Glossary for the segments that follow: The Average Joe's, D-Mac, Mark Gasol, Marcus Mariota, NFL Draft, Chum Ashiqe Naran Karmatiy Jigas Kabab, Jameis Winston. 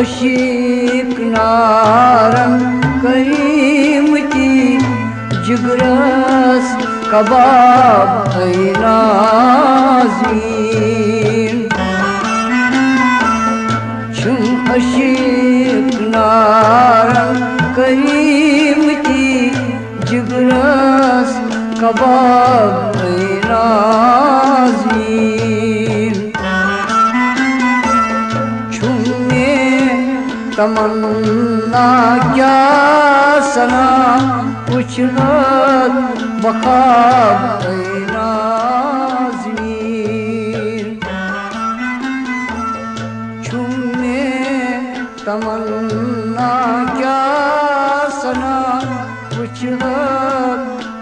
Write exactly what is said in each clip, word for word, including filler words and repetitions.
aşık naran karmatiy jigas kabab ey nazim Chum Ashiqe Naran Karmatiy jigas kabab ey nazim Chumne tamanna kya sana puchna bakab ey nazim Chumne tamanna kya sana puchna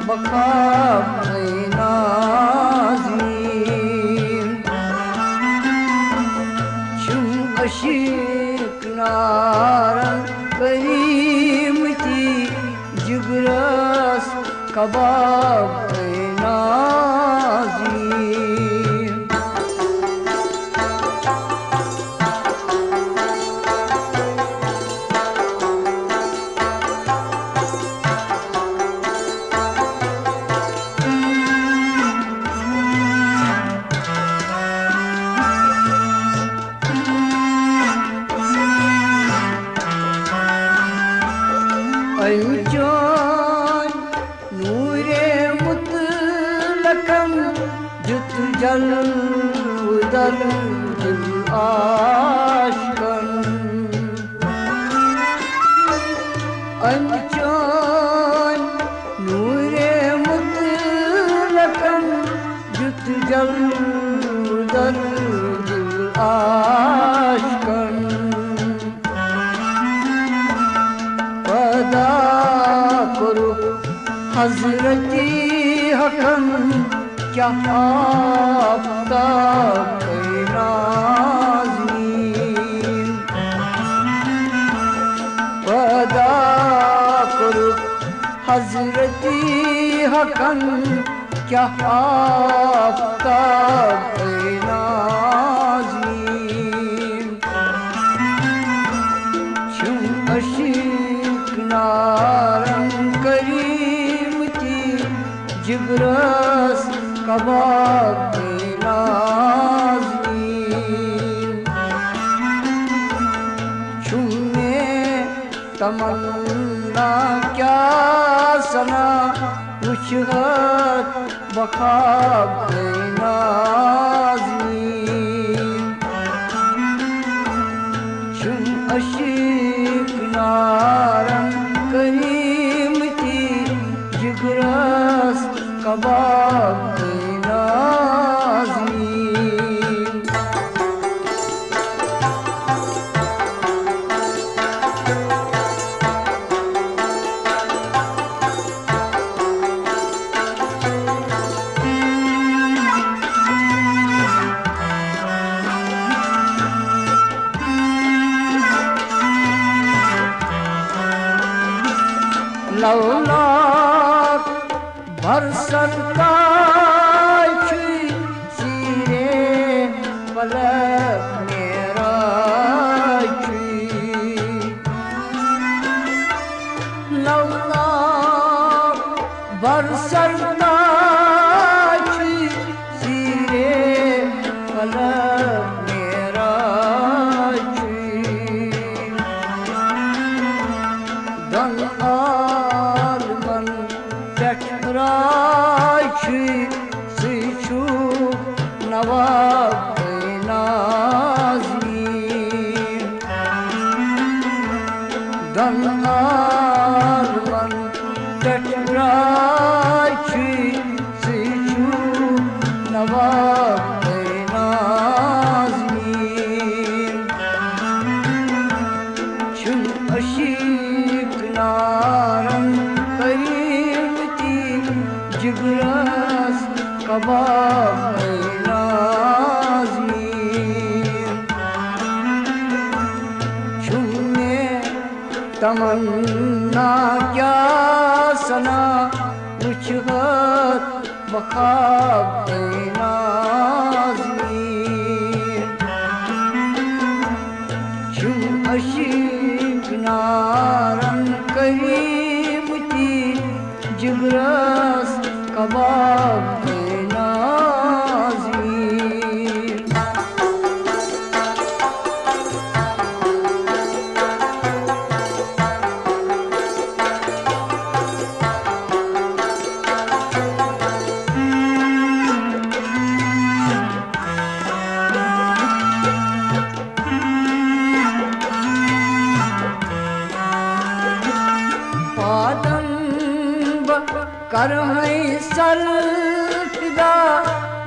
bakab ey nazim Chum Ashiqe Naran Karmatiy jigas kabab ey nazim Aycan nure mutlakam jut jaldan dil aşkan Aycan nure mutlakam jut jaldan dil aşkan Hazreti Hakam kya aapta ey nazim Fada karo Hazreti Hakam kya aapta ey nazim Chum Ashiqe Naran Karmatiy jigas kabab ey nazim Chumne tamanna kya sana puchhat bakab ey nazim Chum Ashiqe Naran Karmatiy jigas kabab ey nazim Lavlak barsatay ki sire palak meray ki Lavlak barsatay ki sire palak meray ki Dan Tekrar ki siçu nawab ey nazim Dan arman tekrar ki siçu nawab ey nazim Chum Ashiqe Naran jigas kabab ey nazim Chumne tamanna kya sana puchhat bakab ey nazim Chum Karmay sarfida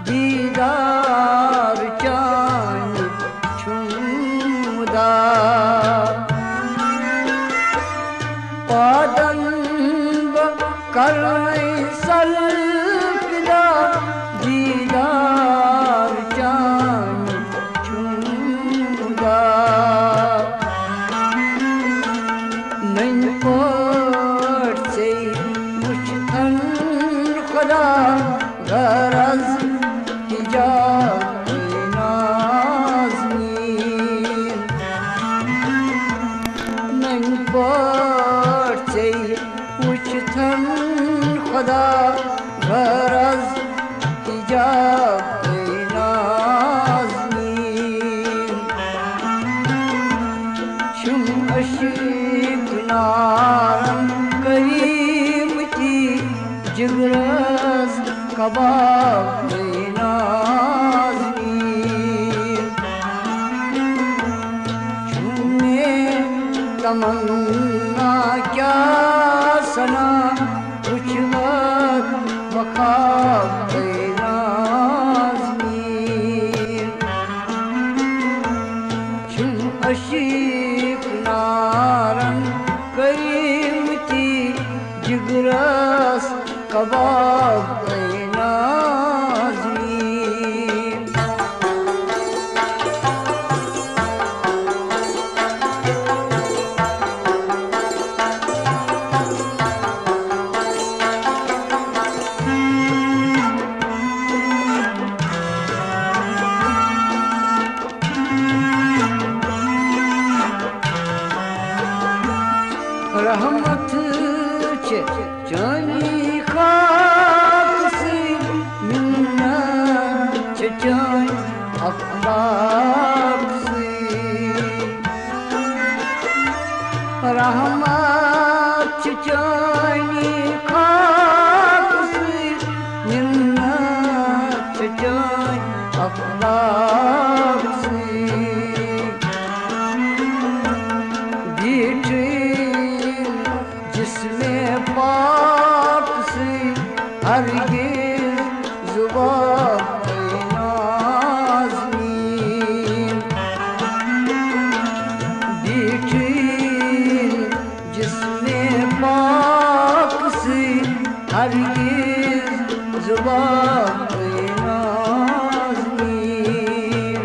didar can çumda padan karmay sarfida didar can çumda men garaz hicab-i nazmin men parche-i uçtan khuda garaz hicab-i nazmin chum ashiqe naran karmatiy jigas kabab nazmin chumne tamanna kya sana uçmak vakab nazmin chum ashiqe naran karmatiy jigas kabab rahmat çe cani khasi minna çe cani akbasi rahmat çe cani khasi minna çe cani akbasi bir isme pak se hargiz zubab-i nazmin dikhin jisme pak se hargiz zubab-i nazmin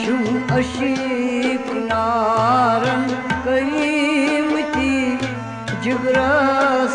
chum ashiqe naran karmatiy jigas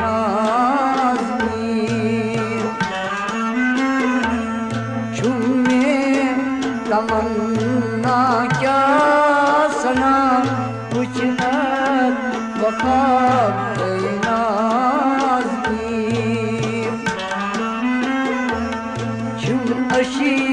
nazmin chumne tamanna kya sana uchna vakab nazmin chum ashiqe